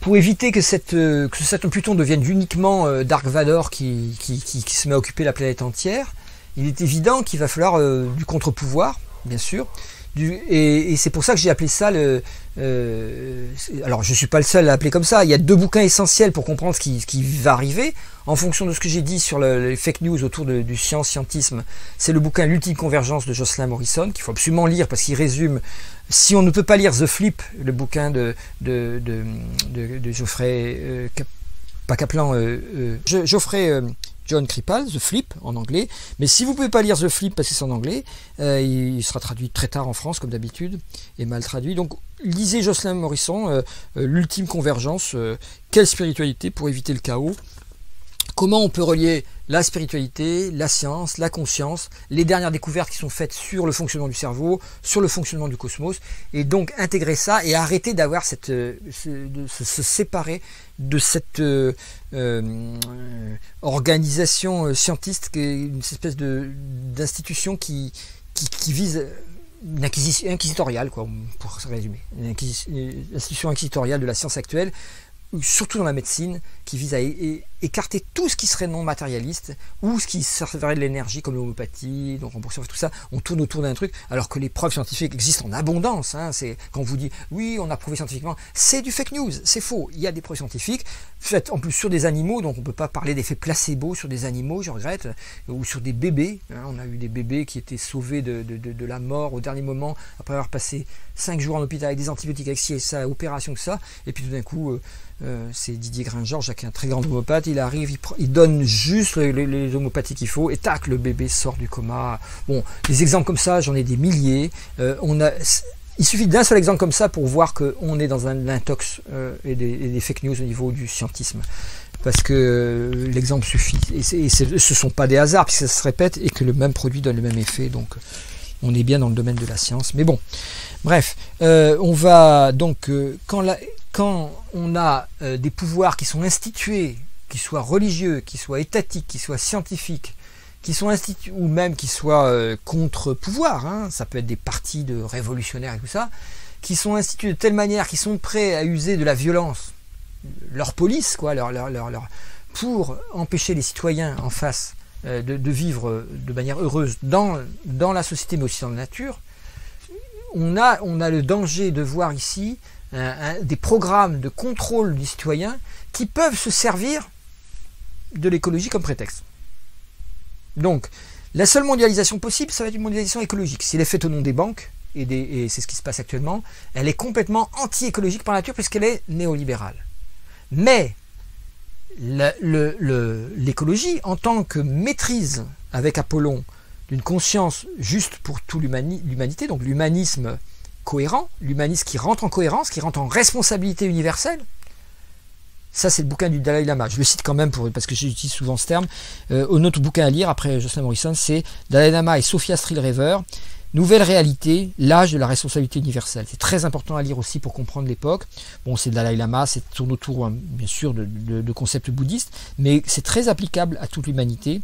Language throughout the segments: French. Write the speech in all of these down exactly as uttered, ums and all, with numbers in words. pour éviter que cette que ce Saturne Pluton devienne uniquement Dark Vador qui, qui, qui, qui se met à occuper la planète entière, il est évident qu'il va falloir euh, du contre-pouvoir, bien sûr. Du, et et c'est pour ça que j'ai appelé ça le... Euh, alors je ne suis pas le seul à l'appeler comme ça. Il y a deux bouquins essentiels pour comprendre ce qui, ce qui va arriver. En fonction de ce que j'ai dit sur le, les fake news autour de, du science-scientisme, c'est le bouquin L'ultime convergence de Jocelyn Morisson, qu'il faut absolument lire parce qu'il résume... Si on ne peut pas lire The Flip, le bouquin de, de, de, de, de Geoffrey... Euh, Cap, pas Kaplan... Euh, euh, Je, Geoffrey... Euh, John Kripal, The Flip en anglais, mais si vous ne pouvez pas lire The Flip parce que c'est en anglais, euh, il, il sera traduit très tard en France comme d'habitude et mal traduit. Donc lisez Jocelyn Morisson, euh, euh, L'ultime convergence, euh, quelle spiritualité pour éviter le chaos, comment on peut relier la spiritualité, la science, la conscience, les dernières découvertes qui sont faites sur le fonctionnement du cerveau, sur le fonctionnement du cosmos, et donc intégrer ça et arrêter d'avoir cette, euh, ce, de se, se séparer de cette euh, euh, organisation euh, scientiste qui est une espèce de d'institution qui, qui, qui vise une inquisition inquisitoriale, quoi, pour résumer, une, une institution inquisitoriale de la science actuelle, surtout dans la médecine, qui vise à écarter tout ce qui serait non matérialiste ou ce qui servirait de l'énergie comme l'homéopathie, donc remboursement, tout ça. On tourne autour d'un truc alors que les preuves scientifiques existent en abondance. Hein. C'est quand on vous dit oui, on a prouvé scientifiquement, c'est du fake news, c'est faux. Il y a des preuves scientifiques faites en plus sur des animaux, donc on ne peut pas parler d'effet placebo sur des animaux, je regrette, ou sur des bébés. Hein. On a eu des bébés qui étaient sauvés de, de, de, de la mort au dernier moment après avoir passé cinq jours en hôpital avec des antibiotiques, avec ci et ça, opération que ça, et puis tout d'un coup. Euh, Euh, c'est Didier Gringeor, qui est un très grand homopathe, il arrive, il, il donne juste les, les, les homopathies qu'il faut, et tac, le bébé sort du coma. Bon, des exemples comme ça, j'en ai des milliers. Euh, on a, il suffit d'un seul exemple comme ça pour voir qu'on est dans un intox euh, et, des, et des fake news au niveau du scientisme. Parce que euh, l'exemple suffit. Et, et ce ne sont pas des hasards, puisque ça se répète, et que le même produit donne le même effet. Donc, on est bien dans le domaine de la science. Mais bon, bref, euh, on va donc... Euh, quand la... Quand on a euh, des pouvoirs qui sont institués, qui soient religieux, qui soient étatiques, qui soient scientifiques, qui sont institués, ou même qui soient euh, contre-pouvoirs, hein, ça peut être des partis de révolutionnaires et tout ça, qui sont institués de telle manière qu'ils sont prêts à user de la violence, leur police, quoi, leur, leur, leur, leur, pour empêcher les citoyens en face euh, de, de vivre de manière heureuse dans, dans la société, mais aussi dans la nature, on a, on a le danger de voir ici des programmes de contrôle du citoyen qui peuvent se servir de l'écologie comme prétexte. Donc, la seule mondialisation possible, ça va être une mondialisation écologique. Si elle est faite au nom des banques, et, et c'est ce qui se passe actuellement, elle est complètement anti-écologique par nature puisqu'elle est néolibérale. Mais l'écologie, en tant que maîtrise avec Apollon d'une conscience juste pour toute l'humanité, donc l'humanisme cohérent, l'humanisme qui rentre en cohérence, qui rentre en responsabilité universelle. Ça, c'est le bouquin du Dalai Lama. Je le cite quand même pour, parce que j'utilise souvent ce terme. Euh, un autre bouquin à lire, après Jocelyn Morisson, c'est Dalai Lama et Sophia Strihl Rever, Nouvelle réalité, l'âge de la responsabilité universelle. C'est très important à lire aussi pour comprendre l'époque. Bon, c'est Dalai Lama, c'est tourne autour, hein, bien sûr, de, de, de concepts bouddhistes, mais c'est très applicable à toute l'humanité.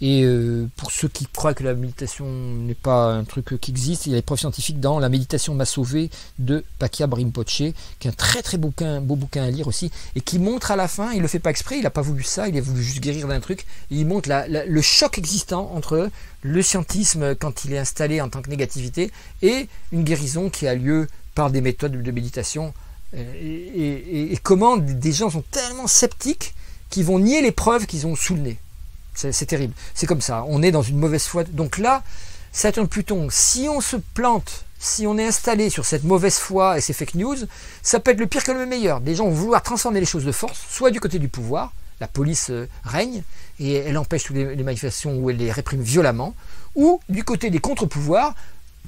Et euh, pour ceux qui croient que la méditation n'est pas un truc qui existe, il y a des preuves scientifiques dans La méditation m'a sauvé de Pachyabra Rinpoche, qui est un très très bouquin, beau bouquin à lire aussi, et qui montre à la fin, il ne le fait pas exprès, il n'a pas voulu ça, il a voulu juste guérir d'un truc, et il montre la, la, le choc existant entre le scientisme quand il est installé en tant que négativité, et une guérison qui a lieu par des méthodes de méditation, et, et, et comment des gens sont tellement sceptiques qu'ils vont nier les preuves qu'ils ont sous le nez. C'est terrible, c'est comme ça, on est dans une mauvaise foi. Donc là, Saturne Pluton, si on se plante, si on est installé sur cette mauvaise foi et ces fake news, ça peut être le pire que le meilleur. Des gens vont vouloir transformer les choses de force, soit du côté du pouvoir, la police règne et elle empêche toutes les manifestations ou elle les réprime violemment, ou du côté des contre-pouvoirs,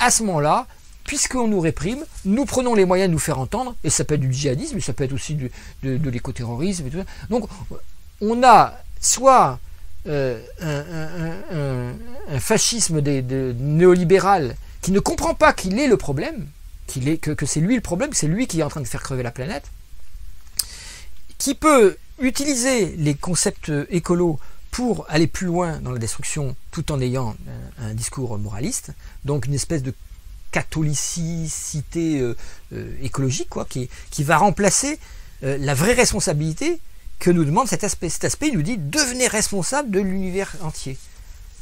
à ce moment-là, puisqu'on nous réprime, nous prenons les moyens de nous faire entendre, et ça peut être du djihadisme, ça peut être aussi du, de, de l'écoterrorisme et tout ça. Donc on a soit... Euh, un, un, un, un fascisme des, de, néolibéral qui ne comprend pas qu'il est le problème, qu'il est, que, que c'est lui le problème, c'est lui qui est en train de faire crever la planète, qui peut utiliser les concepts écolos pour aller plus loin dans la destruction tout en ayant un, un discours moraliste, donc une espèce de catholicité euh, euh, écologique, quoi, qui, qui va remplacer euh, la vraie responsabilité que nous demande cet aspect. Cet aspect nous dit, devenez responsable de l'univers entier.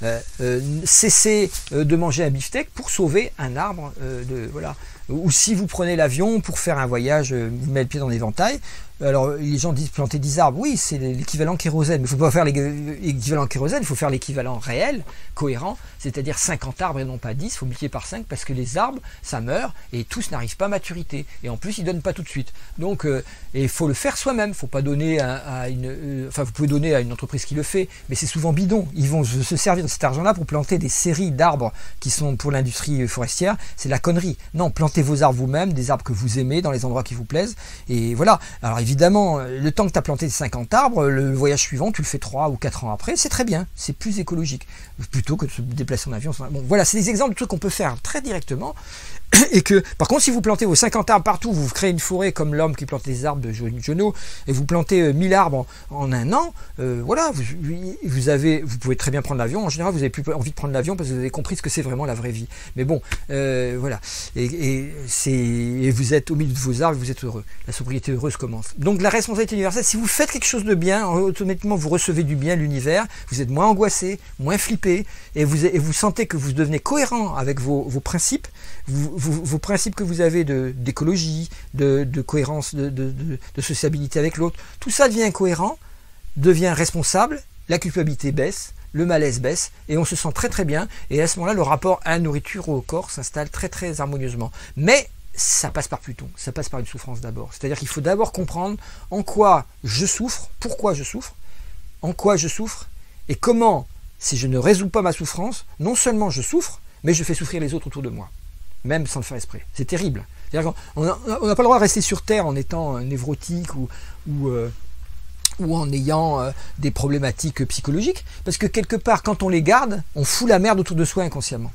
Euh, euh, cessez de manger un beefsteak pour sauver un arbre. Euh, de, voilà. Ou si vous prenez l'avion pour faire un voyage, euh, vous mettez le pied dans l'éventail. Alors les gens disent planter dix arbres, oui, c'est l'équivalent kérosène. Mais il ne faut pas faire l'équivalent kérosène, il faut faire l'équivalent réel, cohérent, c'est-à-dire cinquante arbres et non pas dix, il faut multiplier par cinq parce que les arbres, ça meurt et tous n'arrivent pas à maturité. Et en plus, ils ne donnent pas tout de suite. Donc, euh, il faut le faire soi-même, il faut pas donner à, à une... Euh, enfin, vous pouvez donner à une entreprise qui le fait, mais c'est souvent bidon. Ils vont se servir de cet argent-là pour planter des séries d'arbres qui sont pour l'industrie forestière, c'est la connerie. Non, plantez vos arbres vous-même, des arbres que vous aimez, dans les endroits qui vous plaisent, et voilà. Alors, évidemment, le temps que tu as planté cinquante arbres, le voyage suivant, tu le fais trois ou quatre ans après, c'est très bien, c'est plus écologique, plutôt que de se déplacer en avion. Bon, voilà, c'est des exemples de trucs qu'on peut faire très directement, et que, par contre, si vous plantez vos cinquante arbres partout, vous créez une forêt comme l'homme qui plante des arbres de Jonot, et vous plantez mille arbres en, en un an, euh, voilà, vous, vous, avez, vous pouvez très bien prendre l'avion, en général, vous n'avez plus envie de prendre l'avion, parce que vous avez compris ce que c'est vraiment la vraie vie. Mais bon, euh, voilà, et, et, et vous êtes au milieu de vos arbres, vous êtes heureux, la sobriété heureuse commence. Donc la responsabilité universelle, si vous faites quelque chose de bien, automatiquement vous recevez du bien l'univers, vous êtes moins angoissé, moins flippé, et vous, et vous sentez que vous devenez cohérent avec vos, vos principes, vous, vos, vos principes que vous avez d'écologie, de, de, de cohérence, de, de, de, de sociabilité avec l'autre, tout ça devient cohérent, devient responsable, la culpabilité baisse, le malaise baisse, et on se sent très très bien, et à ce moment-là, le rapport à la nourriture au corps s'installe très très harmonieusement. Mais ça passe par Pluton, ça passe par une souffrance d'abord. C'est-à-dire qu'il faut d'abord comprendre en quoi je souffre, pourquoi je souffre, en quoi je souffre, et comment, si je ne résous pas ma souffrance, non seulement je souffre, mais je fais souffrir les autres autour de moi, même sans le faire exprès. C'est terrible. C'est-à-dire qu'on n'a pas le droit de rester sur Terre en étant névrotique ou... ou euh, ou en ayant euh, des problématiques psychologiques, parce que quelque part, quand on les garde, on fout la merde autour de soi inconsciemment,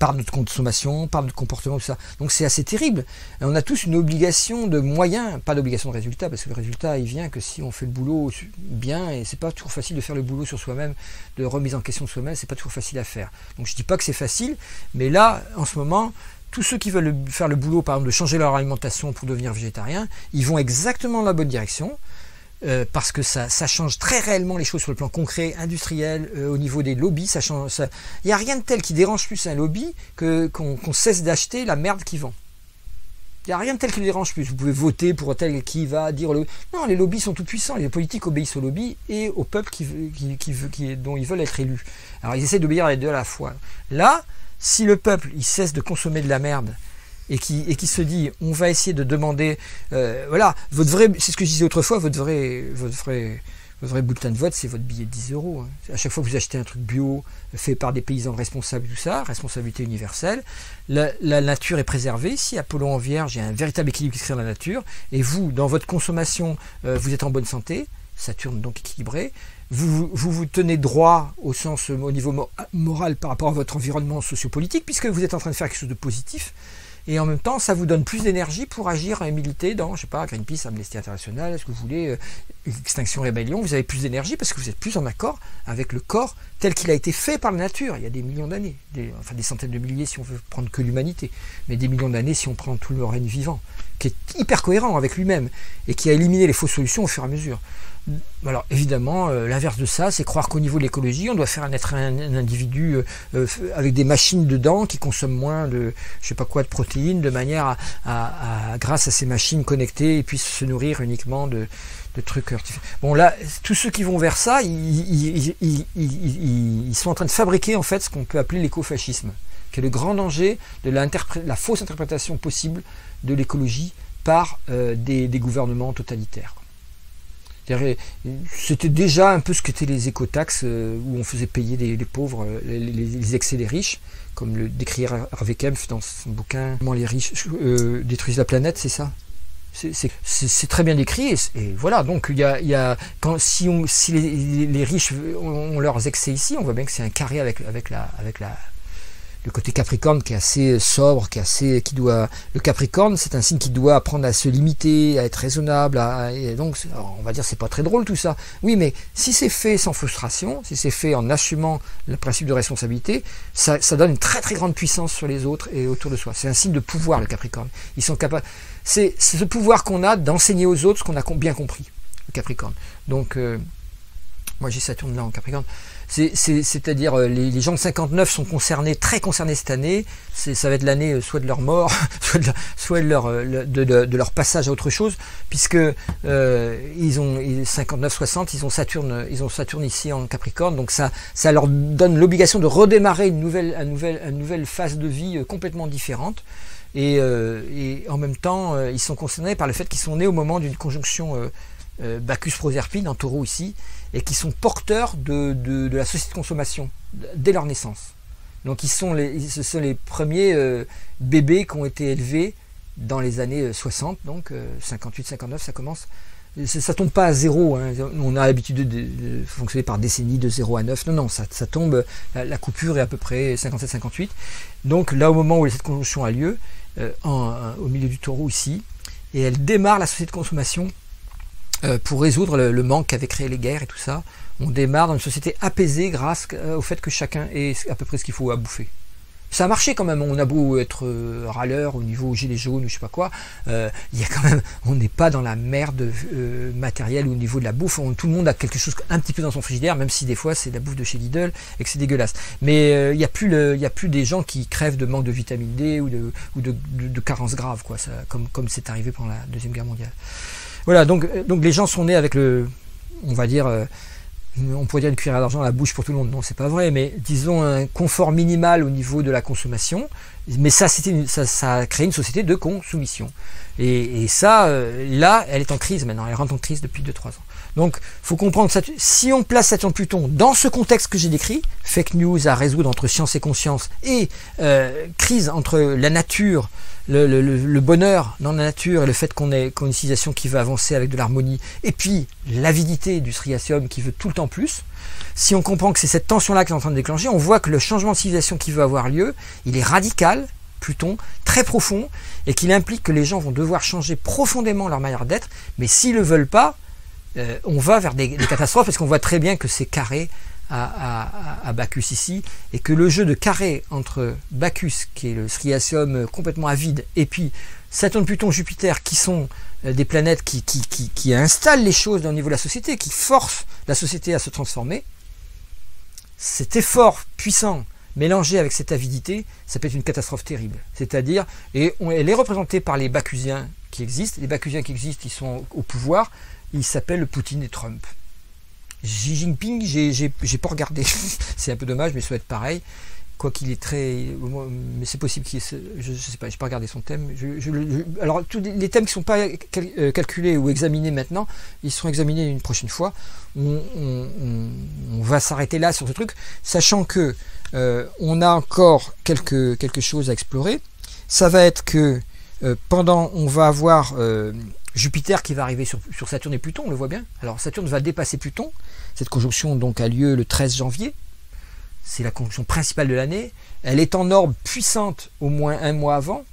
par notre consommation, par notre comportement, tout ça. Donc c'est assez terrible. Et on a tous une obligation de moyens, pas d'obligation de résultat, parce que le résultat, il vient que si on fait le boulot bien, et c'est pas toujours facile de faire le boulot sur soi-même, de remise en question de soi-même, c'est pas toujours facile à faire. Donc je dis pas que c'est facile, mais là, en ce moment, tous ceux qui veulent faire le boulot, par exemple, de changer leur alimentation pour devenir végétarien, ils vont exactement dans la bonne direction, Euh, parce que ça, ça change très réellement les choses sur le plan concret, industriel, euh, au niveau des lobbies, ça change. Ça... Il n'y a rien de tel qui dérange plus un lobby que qu'on qu'on cesse d'acheter la merde qui vend. Il n'y a rien de tel qui le dérange plus. Vous pouvez voter pour tel qui va dire le... Non, les lobbies sont tout puissants. Les politiques obéissent aux lobbies et au peuple qui, qui, qui, qui, dont ils veulent être élus. Alors ils essaient d'obéir les deux à la fois. Là, si le peuple il cesse de consommer de la merde, Et qui, et qui se dit, on va essayer de demander, euh, voilà, votre vrai, c'est ce que je disais autrefois, votre vrai, votre vrai, votre vrai bulletin de vote, c'est votre billet de dix euros. Hein. À chaque fois que vous achetez un truc bio, fait par des paysans responsables, tout ça, responsabilité universelle, la, la nature est préservée. Si Apollon en vierge, il y a un véritable équilibre qui se crée dans la nature, et vous, dans votre consommation, euh, vous êtes en bonne santé, Saturne donc équilibré, Vous, vous vous tenez droit au sens, au niveau moral par rapport à votre environnement sociopolitique, puisque vous êtes en train de faire quelque chose de positif, et en même temps, ça vous donne plus d'énergie pour agir et militer dans, je sais pas, Greenpeace, Amnesty International, ce que vous voulez, euh, Extinction Rébellion, vous avez plus d'énergie parce que vous êtes plus en accord avec le corps tel qu'il a été fait par la nature, il y a des millions d'années, enfin des centaines de milliers si on veut prendre que l'humanité, mais des millions d'années si on prend tout le règne vivant, qui est hyper cohérent avec lui-même, et qui a éliminé les fausses solutions au fur et à mesure. Alors évidemment, euh, l'inverse de ça, c'est croire qu'au niveau de l'écologie, on doit faire naître un, un individu euh, avec des machines dedans qui consomment moins de, je sais pas quoi, de protéines, de manière à, à, à grâce à ces machines connectées, ils puissent se nourrir uniquement de, de trucs artificiels. Bon là, tous ceux qui vont vers ça, ils, ils, ils, ils, ils sont en train de fabriquer en fait ce qu'on peut appeler l'écofascisme, qui est le grand danger de la, la fausse interprétation possible de l'écologie par euh, des, des gouvernements totalitaires. C'était déjà un peu ce qu'étaient les écotaxes, euh, où on faisait payer les, les pauvres, les, les, les excès des riches, comme le décrit Harvey Kempf dans son bouquin « Comment les riches euh, détruisent la planète », c'est ça ? C'est très bien décrit, et, et voilà, donc il y a, y a quand, si, on, si les, les, les riches ont leurs excès ici, on voit bien que c'est un carré avec, avec la... Avec la le côté Capricorne qui est assez sobre, qui est assez, qui doit, le Capricorne c'est un signe qui doit apprendre à se limiter, à être raisonnable, à, et donc on va dire c'est pas très drôle tout ça. Oui, mais si c'est fait sans frustration, si c'est fait en assumant le principe de responsabilité, ça, ça donne une très très grande puissance sur les autres et autour de soi. C'est un signe de pouvoir, le Capricorne. Ils sont capables. C'est ce pouvoir qu'on a d'enseigner aux autres ce qu'on a bien compris, le Capricorne. Donc euh, moi j'ai Saturne là en Capricorne. C'est-à-dire les, les gens de cinquante-neuf sont concernés, très concernés cette année. Ça va être l'année soit de leur mort, soit de, soit de, leur, de, de, de leur passage à autre chose, puisque euh, ils ont cinquante-neuf soixante, ils ont Saturne, ils ont Saturne ici en Capricorne, donc ça, ça leur donne l'obligation de redémarrer une nouvelle, une, nouvelle, une nouvelle phase de vie complètement différente. Et, euh, et en même temps, ils sont concernés par le fait qu'ils sont nés au moment d'une conjonction euh, euh, Bacchus-Proserpine en Taureau ici, et qui sont porteurs de, de, de la société de consommation dès leur naissance. Donc ils sont les, ce sont les premiers euh, bébés qui ont été élevés dans les années soixante, donc euh, cinquante-huit cinquante-neuf, ça commence. Ça ne tombe pas à zéro, hein. On a l'habitude de, de, de fonctionner par décennie de zéro à neuf, non, non, ça, ça tombe, la, la coupure est à peu près cinquante-sept cinquante-huit. Donc là, au moment où cette conjonction a lieu, euh, en, en, au milieu du Taureau ici, et elle démarre la société de consommation. Pour résoudre le manque qu'avaient créé les guerres et tout ça, on démarre dans une société apaisée grâce au fait que chacun ait à peu près ce qu'il faut à bouffer. Ça a marché quand même, on a beau être râleur au niveau gilet jaune ou je sais pas quoi, euh, y a quand même, on n'est pas dans la merde euh, matérielle au niveau de la bouffe, on, tout le monde a quelque chose un petit peu dans son frigidaire, même si des fois c'est de la bouffe de chez Lidl et que c'est dégueulasse. Mais il euh, n'y a, a plus des gens qui crèvent de manque de vitamine D ou de, ou de, de, de carence grave, quoi, ça, comme c'est arrivé pendant la Deuxième Guerre mondiale. Voilà, donc, donc les gens sont nés avec le, on va dire, euh, on pourrait dire une cuillère d'argent à la bouche pour tout le monde, non c'est pas vrai, mais disons un confort minimal au niveau de la consommation, mais ça, une, ça, ça a créé une société de consommation. Et, et ça, euh, là, elle est en crise maintenant, elle rentre en crise depuis deux trois ans. Donc il faut comprendre, si on place Saturne-Pluton dans ce contexte que j'ai décrit, fake news à résoudre entre science et conscience, et euh, crise entre la nature, le, le, le bonheur dans la nature et le fait qu'on ait qu'on ait une civilisation qui va avancer avec de l'harmonie, et puis l'avidité du striatium qui veut tout le temps plus, si on comprend que c'est cette tension-là qui est en train de déclencher, on voit que le changement de civilisation qui va avoir lieu, il est radical, Pluton, très profond, et qu'il implique que les gens vont devoir changer profondément leur manière d'être, mais s'ils ne le veulent pas, Euh, on va vers des, des catastrophes, parce qu'on voit très bien que c'est carré à, à, à Bacchus ici, et que le jeu de carré entre Bacchus, qui est le striatium complètement avide, et puis Saturne, Pluton, Jupiter, qui sont des planètes qui, qui, qui, qui installent les choses au niveau de la société, qui forcent la société à se transformer, cet effort puissant mélangé avec cette avidité, ça peut être une catastrophe terrible. C'est-à-dire, et on, elle est représentée par les Bacchusiens qui existent, les Bacchusiens qui existent, ils sont au, au pouvoir. Il s'appelle Poutine et Trump. Xi Jinping, j'ai pas regardé. C'est un peu dommage, mais ça doit être pareil. Quoi qu'il est très... Mais c'est possible qu'il... Je, je sais pas, j'ai pas regardé son thème. Je, je, je, alors, tous les thèmes qui ne sont pas cal, euh, calculés ou examinés maintenant, ils seront examinés une prochaine fois. On, on, on, on va s'arrêter là sur ce truc, sachant que euh, on a encore quelque, quelque chose à explorer. Ça va être que euh, pendant... On va avoir... Euh, Jupiter qui va arriver sur, sur Saturne et Pluton, on le voit bien. Alors Saturne va dépasser Pluton. Cette conjonction donc a lieu le treize janvier. C'est la conjonction principale de l'année. Elle est en orbe puissante au moins un mois avant.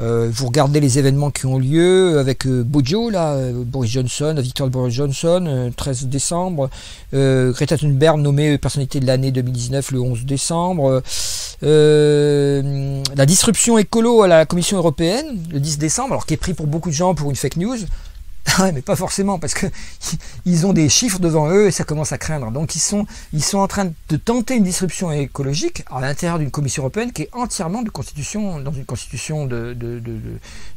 Euh, vous regardez les événements qui ont lieu avec euh, Bojo, là, euh, Boris Johnson, la victoire de Boris Johnson, euh, treize décembre. Euh, Greta Thunberg nommée personnalité de l'année deux mille dix-neuf le onze décembre. Euh, la disruption écolo à la Commission européenne le dix décembre, alors qui est pris pour beaucoup de gens pour une fake news. Ouais, mais pas forcément, parce que ils ont des chiffres devant eux et ça commence à craindre. Donc ils sont, ils sont en train de tenter une disruption écologique à l'intérieur d'une commission européenne qui est entièrement de constitution, dans une constitution de, de, de,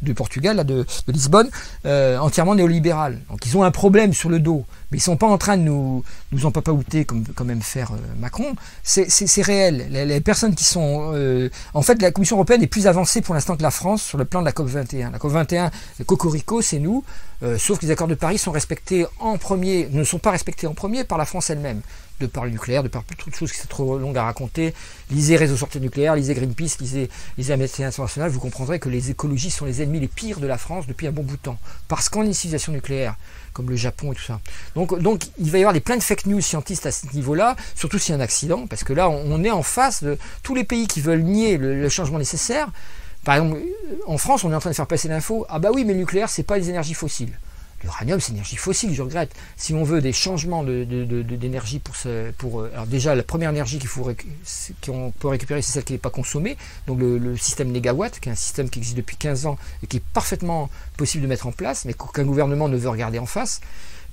de Portugal, de, de Lisbonne, euh, entièrement néolibérale. Donc ils ont un problème sur le dos, mais ils ne sont pas en train de nous, nous empapaouter comme quand même faire euh, Macron. C'est réel. Les, les personnes qui sont... Euh, en fait, la commission européenne est plus avancée pour l'instant que la France sur le plan de la COP vingt et un. La COP vingt et un, le Cocorico, c'est nous. Euh, Sauf que les accords de Paris sont respectés en premier, ne sont pas respectés en premier par la France elle-même, de par le nucléaire, de par toute chose qui est trop longue à raconter. Lisez Réseau Sortie de Nucléaire, lisez Greenpeace, lisez, lisez Amnesty International, vous comprendrez que les écologistes sont les ennemis les pires de la France depuis un bon bout de temps. Parce qu'en initialisation nucléaire, comme le Japon et tout ça. Donc, donc il va y avoir des plein de fake news scientistes à ce niveau-là, surtout s'il y a un accident, parce que là on, on est en face de tous les pays qui veulent nier le, le changement nécessaire. Par exemple, en France, on est en train de faire passer l'info, ah bah oui, mais le nucléaire, c'est pas les énergies fossiles. L'uranium, c'est l'énergie fossile, je regrette. Si on veut des changements de, de, de, de, d'énergie pour... Ce, pour alors déjà, la première énergie qu'il faut qu'on peut récupérer, c'est celle qui n'est pas consommée, donc le, le système négawatt, qui est un système qui existe depuis quinze ans et qui est parfaitement possible de mettre en place, mais qu'aucun gouvernement ne veut regarder en face,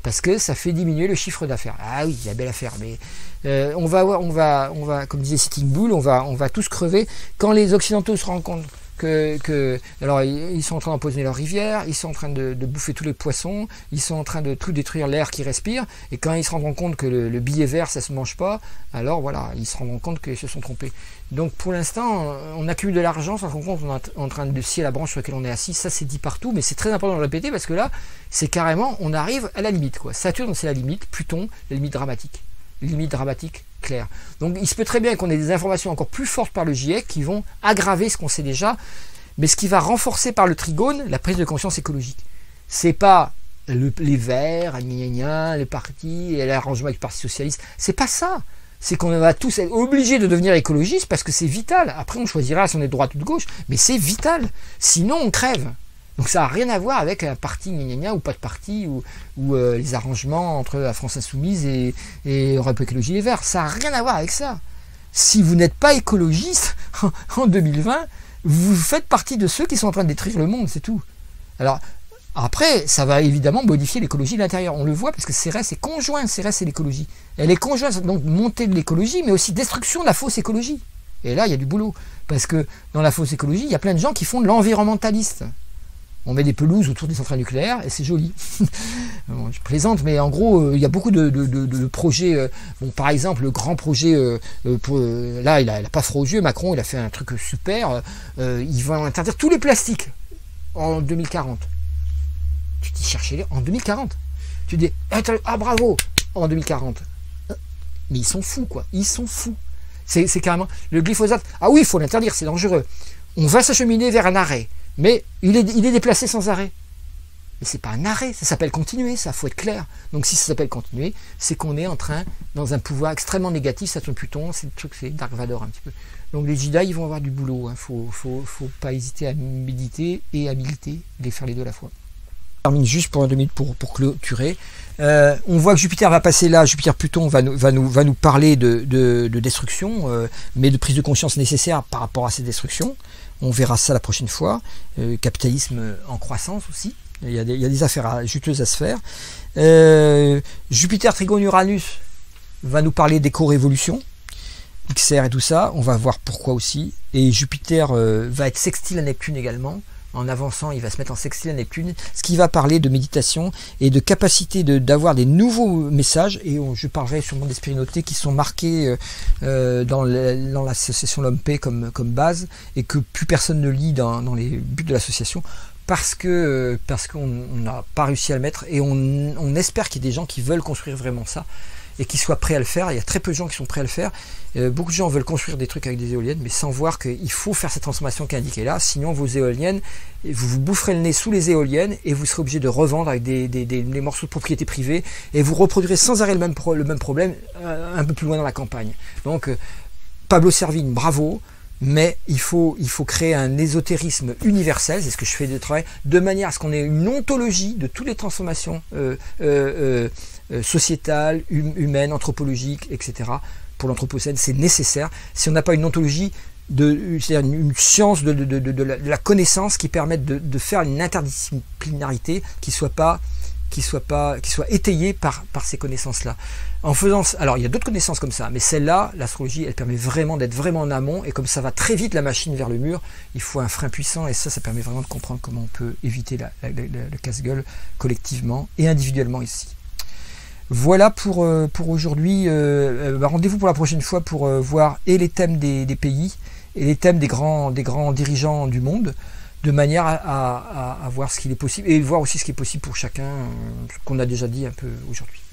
parce que ça fait diminuer le chiffre d'affaires. Ah oui, la belle affaire, mais euh, on, va, on, va, on va, comme disait Sitting Bull, on va, on va tous crever quand les Occidentaux se rendent compte Que, que, alors ils sont en train d'empoisonner leurs rivières, ils sont en train de, de bouffer tous les poissons, ils sont en train de tout détruire l'air qu'ils respirent, et quand ils se rendront compte que le, le billet vert ça se mange pas, alors voilà, ils se rendront compte qu'ils se sont trompés. Donc pour l'instant, on accumule de l'argent, sans se rendre compte qu'on est en train de scier la branche sur laquelle on est assis, ça c'est dit partout, mais c'est très important de le répéter parce que là, c'est carrément, on arrive à la limite, quoi. Saturne c'est la limite, Pluton, la limite dramatique. Limite dramatique claire. Donc il se peut très bien qu'on ait des informations encore plus fortes par le GIEC qui vont aggraver ce qu'on sait déjà, mais ce qui va renforcer par le trigone la prise de conscience écologique. C'est pas le, les verts, les, les partis, l'arrangement avec le parti socialiste, c'est pas ça. C'est qu'on va tous être obligés de devenir écologistes parce que c'est vital. Après on choisira si on est de droite ou de gauche, mais c'est vital. Sinon on crève. Donc ça n'a rien à voir avec un parti gna gna ou pas de parti ou, ou euh, les arrangements entre la France Insoumise et, et Europe Écologie Les Verts. Ça n'a rien à voir avec ça. Si vous n'êtes pas écologiste en deux mille vingt, vous faites partie de ceux qui sont en train de détruire le monde, c'est tout. Alors après, ça va évidemment modifier l'écologie de l'intérieur. On le voit parce que C R S est conjoint, C R S et l'écologie. Elle est conjointe, donc montée de l'écologie, mais aussi destruction de la fausse écologie. Et là, il y a du boulot. Parce que dans la fausse écologie, il y a plein de gens qui font de l'environnementaliste. On met des pelouses autour des centrales nucléaires et c'est joli. Bon, je plaisante, mais en gros, il euh, y a beaucoup de, de, de, de projets. Euh, bon, par exemple, le grand projet, euh, euh, pour, euh, là, il a, il a pas froid aux yeux. Macron, il a fait un truc super. Euh, il va interdire tous les plastiques en deux mille quarante. Tu dis, cherchez-les en deux mille quarante. Tu dis, ah bravo, en deux mille quarante. Mais ils sont fous, quoi. Ils sont fous. C'est carrément le glyphosate. Ah oui, il faut l'interdire, c'est dangereux. On va s'acheminer vers un arrêt. Mais il est, il est déplacé sans arrêt. Mais c'est pas un arrêt, ça s'appelle continuer, ça, faut être clair. Donc si ça s'appelle continuer, c'est qu'on est en train, dans un pouvoir extrêmement négatif, ça tourne Pluton, c'est le truc, c'est Dark Vador un petit peu. Donc les Jedi, ils vont avoir du boulot, hein. faut, faut, faut pas hésiter à méditer et à militer, les faire les deux à la fois. Je termine juste pour un demi pour, pour clôturer. Euh, on voit que Jupiter va passer là, Jupiter-Pluton va nous, va, nous, va nous parler de, de, de destruction, euh, mais de prise de conscience nécessaire par rapport à ces destructions. On verra ça la prochaine fois. Euh, capitalisme en croissance aussi. Il y a des, il y a des affaires à, juteuses à se faire. Euh, Jupiter, Trigone, Uranus va nous parler d'éco-révolution, X R et tout ça. On va voir pourquoi aussi. Et Jupiter euh, va être sextile à Neptune également. En avançant, il va se mettre en sextile à Neptune, ce qui va parler de méditation et de capacité d'avoir de, des nouveaux messages. Et on, je parlerai sûrement des spiritualités qui sont marquées euh, dans l'association L'Homme-Pay comme, comme base et que plus personne ne lit dans, dans les buts de l'association parce que parce qu'on n'a pas réussi à le mettre. Et on, on espère qu'il y ait des gens qui veulent construire vraiment ça et qui soient prêts à le faire. Il y a très peu de gens qui sont prêts à le faire. Euh, beaucoup de gens veulent construire des trucs avec des éoliennes, mais sans voir qu'il faut faire cette transformation qui est indiquée là, sinon vos éoliennes, vous vous boufferez le nez sous les éoliennes, et vous serez obligé de revendre avec des, des, des, des morceaux de propriété privée, et vous reproduirez sans arrêt le même, pro, le même problème, euh, un peu plus loin dans la campagne. Donc, euh, Pablo Servigne, bravo, mais il faut, il faut créer un ésotérisme universel, c'est ce que je fais de travail, de manière à ce qu'on ait une ontologie de toutes les transformations euh, euh, euh, Euh, sociétale, hum, humaine, anthropologique, et cetera. Pour l'anthropocène, c'est nécessaire. Si on n'a pas une ontologie, c'est-à-dire une, une science de, de, de, de, de, la, de la connaissance qui permette de, de faire une interdisciplinarité qui soit pas, qui soit pas, qui soit étayée par, par ces connaissances-là. En faisant, alors il y a d'autres connaissances comme ça, mais celle-là, l'astrologie, elle permet vraiment d'être vraiment en amont, et comme ça va très vite la machine vers le mur, il faut un frein puissant, et ça, ça permet vraiment de comprendre comment on peut éviter la, la, la, le casse-gueule collectivement et individuellement ici. Voilà pour, euh, pour aujourd'hui, euh, bah rendez-vous pour la prochaine fois pour euh, voir et les thèmes des, des pays et les thèmes des grands, des grands dirigeants du monde. de manière à, à, à voir ce qu'il est possible, et voir aussi ce qui est possible pour chacun, ce qu'on a déjà dit un peu aujourd'hui.